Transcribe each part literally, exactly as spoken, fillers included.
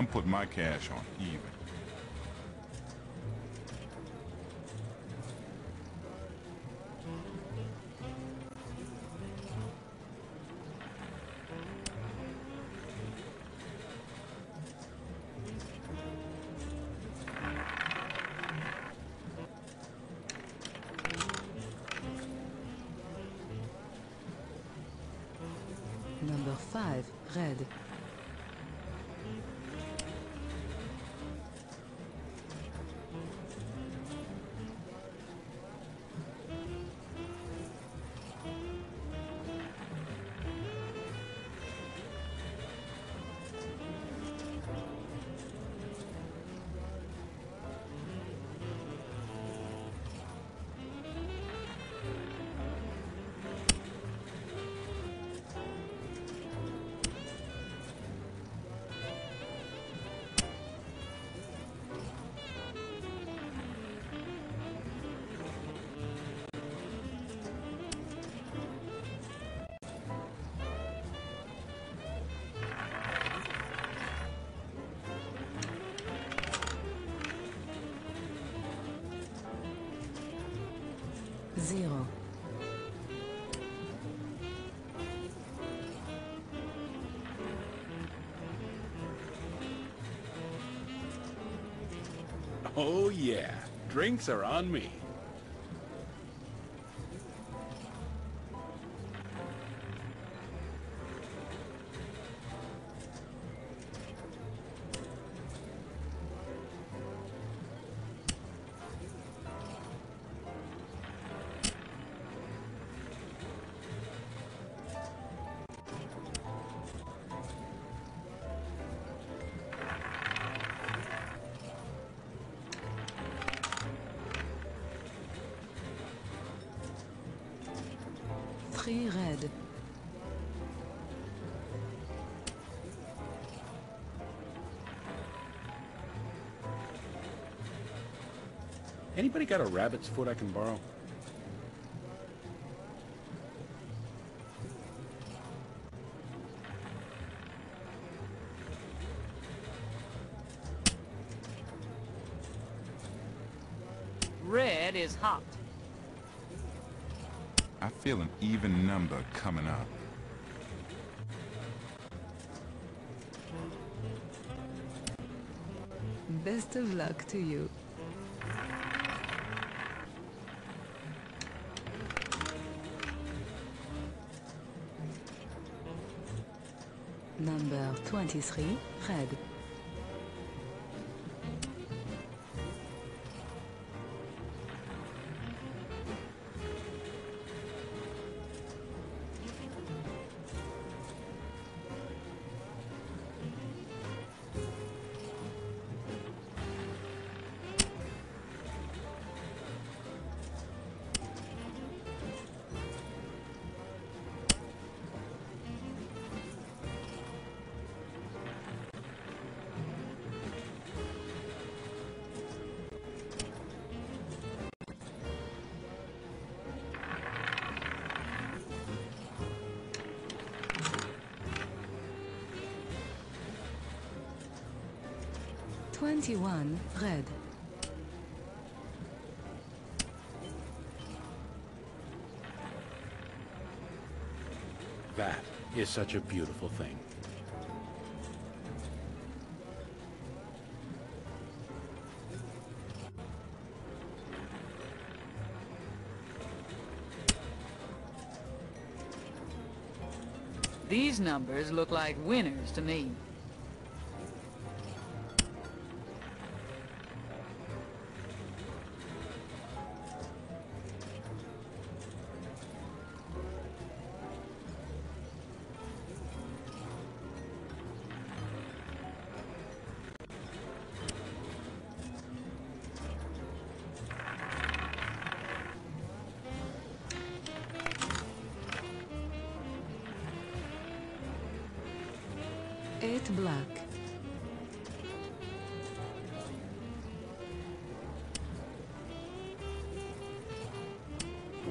I'm putting my cash on even. Number five, red. Zero. Oh yeah, drinks are on me. Three red. Anybody got a rabbit's foot I can borrow? Red is hot. I feel an even number coming up. Best of luck to you. Number twenty-three, red. twenty-one, red. That is such a beautiful thing. These numbers look like winners to me. Eight black.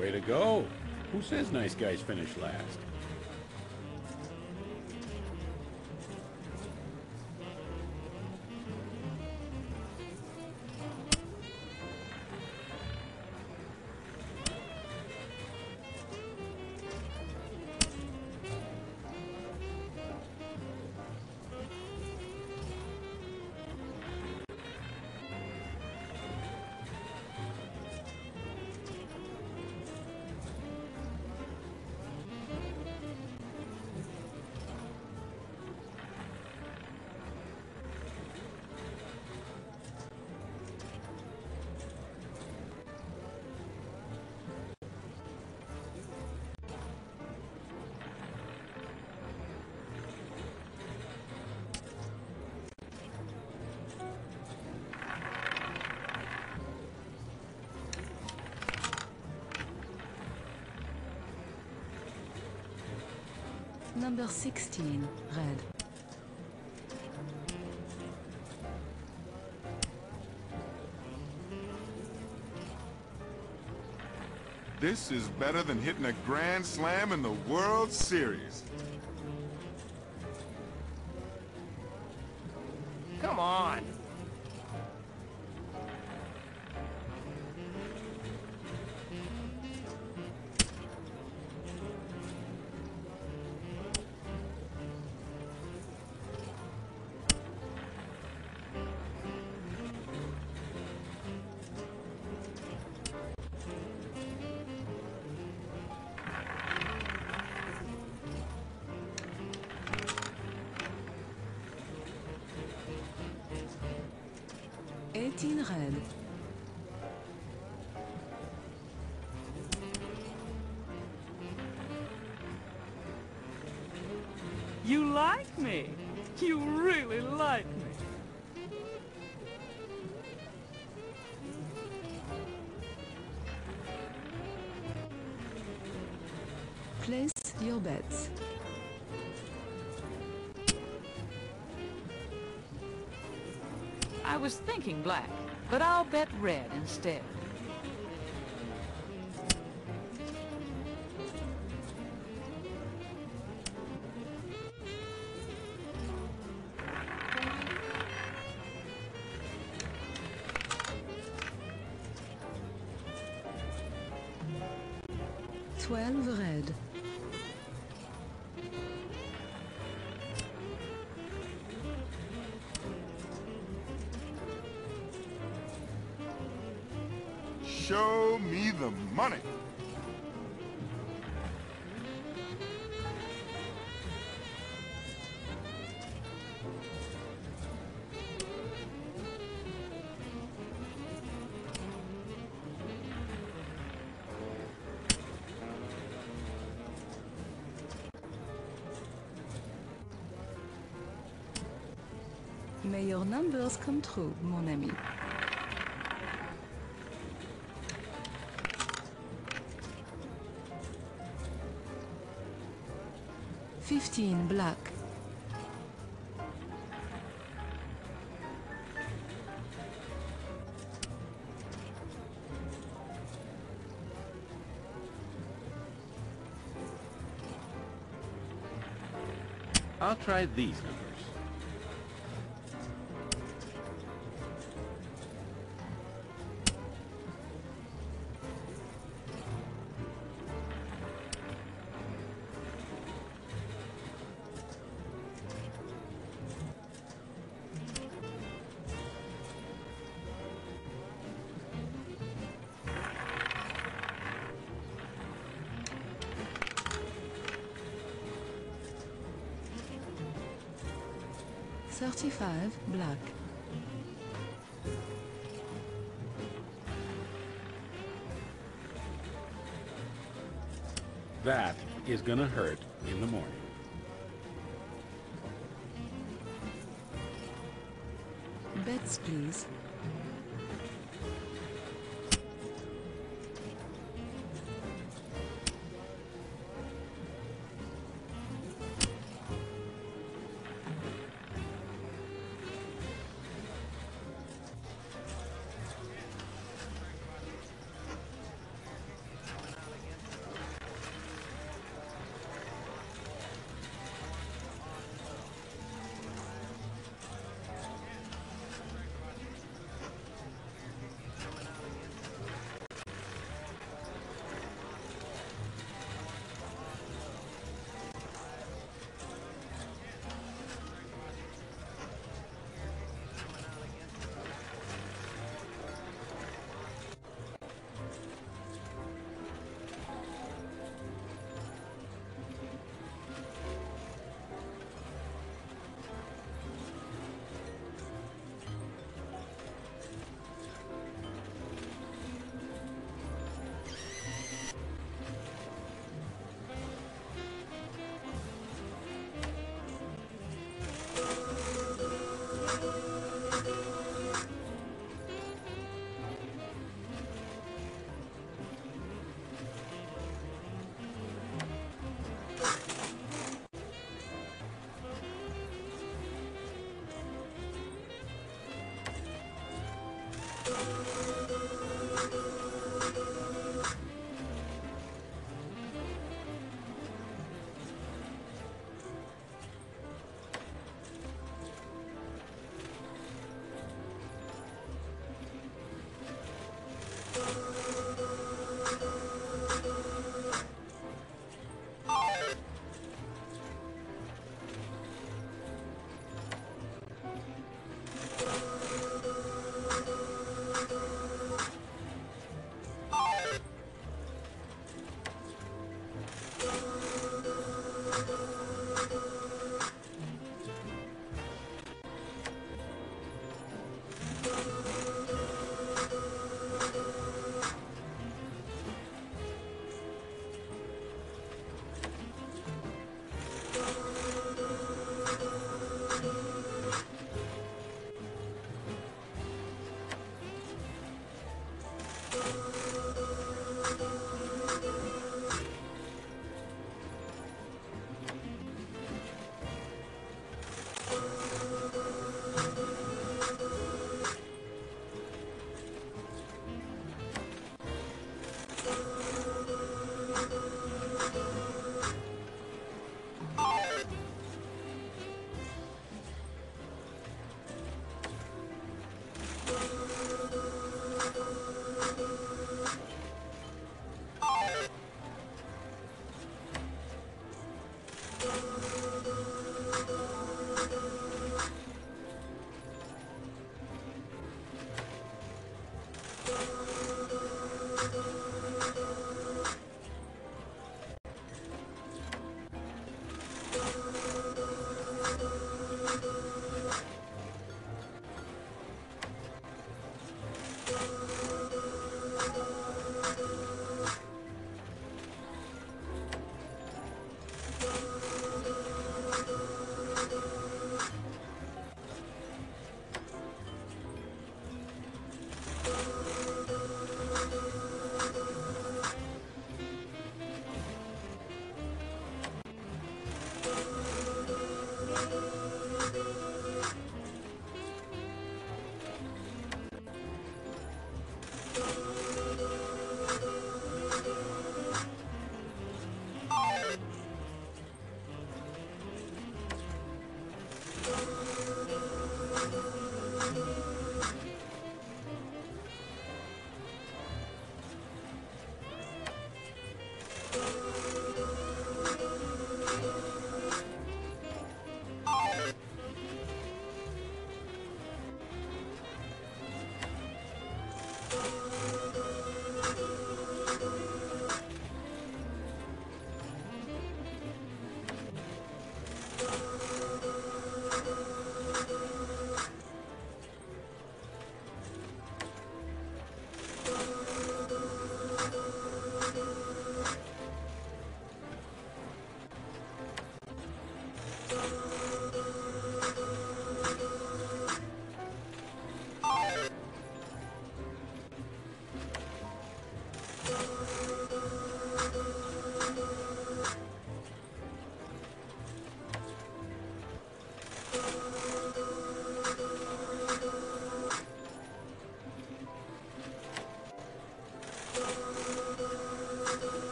Way to go. Who says nice guys finish last? Number sixteen, red. This is better than hitting a grand slam in the World Series. Come on. eighteen red. You like me. You really like me. Place your bets. I was thinking black, but I'll bet red instead. Twelve red. Show me the money. May your numbers come true, mon ami. fifteen black. I'll try these numbers. thirty-five black. That is gonna hurt in the morning. Bets, please.